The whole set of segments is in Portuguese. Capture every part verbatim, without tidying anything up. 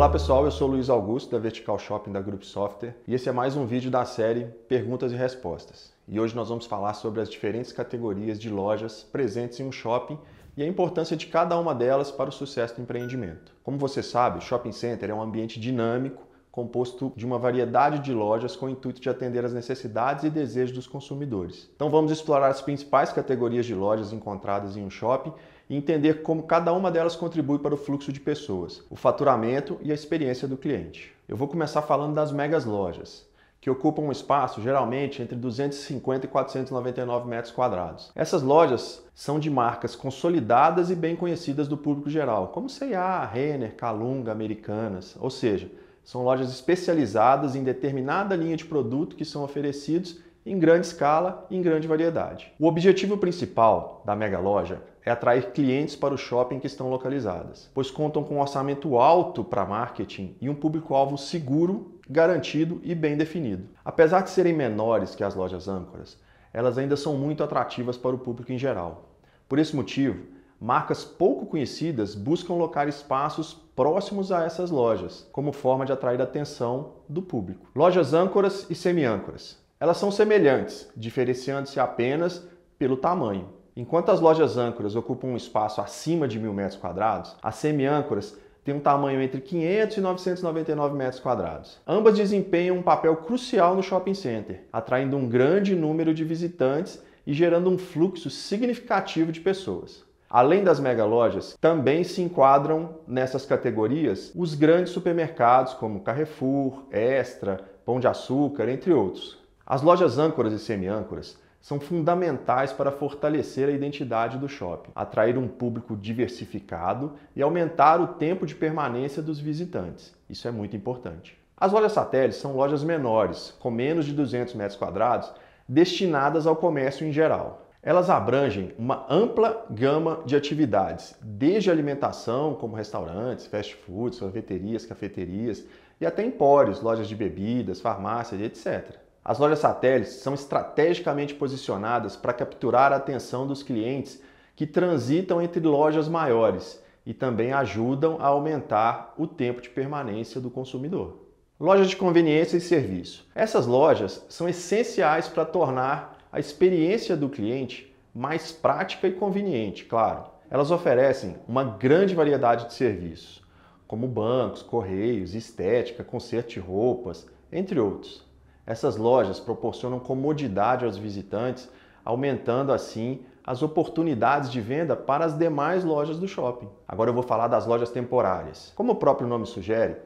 Olá pessoal, eu sou o Luiz Augusto da Vertical Shopping da Group Software e esse é mais um vídeo da série Perguntas e Respostas. E hoje nós vamos falar sobre as diferentes categorias de lojas presentes em um shopping e a importância de cada uma delas para o sucesso do empreendimento. Como você sabe, o Shopping Center é um ambiente dinâmico, composto de uma variedade de lojas com o intuito de atender às necessidades e desejos dos consumidores. Então vamos explorar as principais categorias de lojas encontradas em um shopping e entender como cada uma delas contribui para o fluxo de pessoas, o faturamento e a experiência do cliente. Eu vou começar falando das megas lojas, que ocupam um espaço geralmente entre duzentos e cinquenta e quatrocentos e noventa e nove metros quadrados. Essas lojas são de marcas consolidadas e bem conhecidas do público geral, como C e A, Renner, Calunga, Americanas, ou seja, são lojas especializadas em determinada linha de produto que são oferecidos em grande escala e em grande variedade. O objetivo principal da mega loja é atrair clientes para o shopping que estão localizadas, pois contam com um orçamento alto para marketing e um público-alvo seguro, garantido e bem definido. Apesar de serem menores que as lojas âncoras, elas ainda são muito atrativas para o público em geral. Por esse motivo, marcas pouco conhecidas buscam locar espaços próximos a essas lojas, como forma de atrair a atenção do público. Lojas âncoras e semi-âncoras. Elas são semelhantes, diferenciando-se apenas pelo tamanho. Enquanto as lojas âncoras ocupam um espaço acima de mil metros quadrados, as semi-âncoras têm um tamanho entre quinhentos e novecentos e noventa e nove metros quadrados. Ambas desempenham um papel crucial no shopping center, atraindo um grande número de visitantes e gerando um fluxo significativo de pessoas. Além das megalojas, também se enquadram nessas categorias os grandes supermercados como Carrefour, Extra, Pão de Açúcar, entre outros. As lojas âncoras e semi-âncoras são fundamentais para fortalecer a identidade do shopping, atrair um público diversificado e aumentar o tempo de permanência dos visitantes. Isso é muito importante. As lojas satélites são lojas menores, com menos de duzentos metros quadrados, destinadas ao comércio em geral. Elas abrangem uma ampla gama de atividades, desde alimentação, como restaurantes, fast foods, sorveterias, cafeterias e até empórios, lojas de bebidas, farmácias, etcétera. As lojas satélites são estrategicamente posicionadas para capturar a atenção dos clientes que transitam entre lojas maiores e também ajudam a aumentar o tempo de permanência do consumidor. Lojas de conveniência e serviço. Essas lojas são essenciais para tornar a experiência do cliente mais prática e conveniente, claro. Elas oferecem uma grande variedade de serviços, como bancos, correios, estética, conserto de roupas, entre outros. Essas lojas proporcionam comodidade aos visitantes, aumentando assim as oportunidades de venda para as demais lojas do shopping. Agora eu vou falar das lojas temporárias. Como o próprio nome sugere,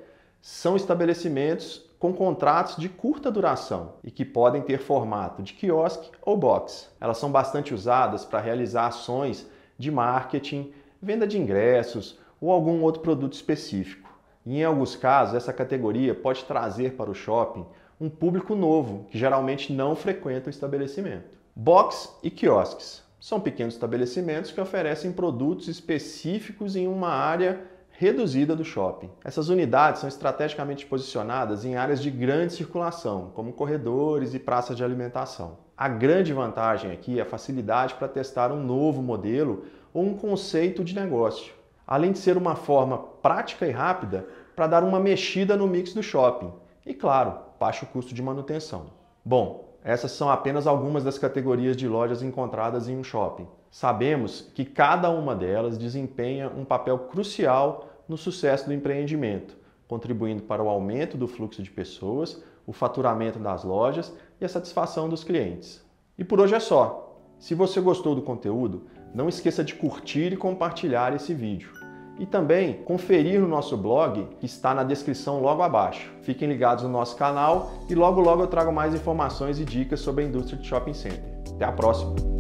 são estabelecimentos com contratos de curta duração e que podem ter formato de quiosque ou box. Elas são bastante usadas para realizar ações de marketing, venda de ingressos ou algum outro produto específico. E em alguns casos, essa categoria pode trazer para o shopping um público novo, que geralmente não frequenta o estabelecimento. Box e quiosques são pequenos estabelecimentos que oferecem produtos específicos em uma área reduzida do shopping. Essas unidades são estrategicamente posicionadas em áreas de grande circulação, como corredores e praças de alimentação. A grande vantagem aqui é a facilidade para testar um novo modelo ou um conceito de negócio, além de ser uma forma prática e rápida para dar uma mexida no mix do shopping e, claro, baixa o custo de manutenção. Bom, essas são apenas algumas das categorias de lojas encontradas em um shopping. Sabemos que cada uma delas desempenha um papel crucial no sucesso do empreendimento, contribuindo para o aumento do fluxo de pessoas, o faturamento das lojas e a satisfação dos clientes. E por hoje é só. Se você gostou do conteúdo, não esqueça de curtir e compartilhar esse vídeo. E também conferir no nosso blog, que está na descrição logo abaixo. Fiquem ligados no nosso canal e logo logo eu trago mais informações e dicas sobre a indústria de shopping center. Até a próxima!